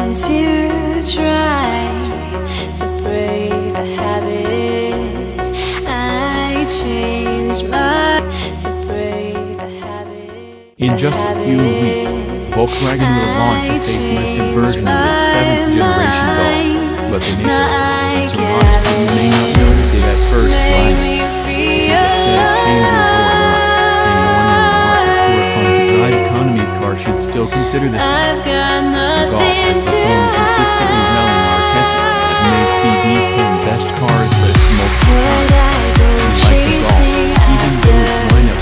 as you try to break the habits. I changed my to break the habits. In just a few weeks, Volkswagen will launch a facelifted version of its 7th generation Golf, but the neighborhood of Volkswagen may not notice it at first glance. Should still consider this. I've got nothing to hide. Consistently well in our testing has made CDs 10 best cars list multiple times. Like the Golf, even though its lineup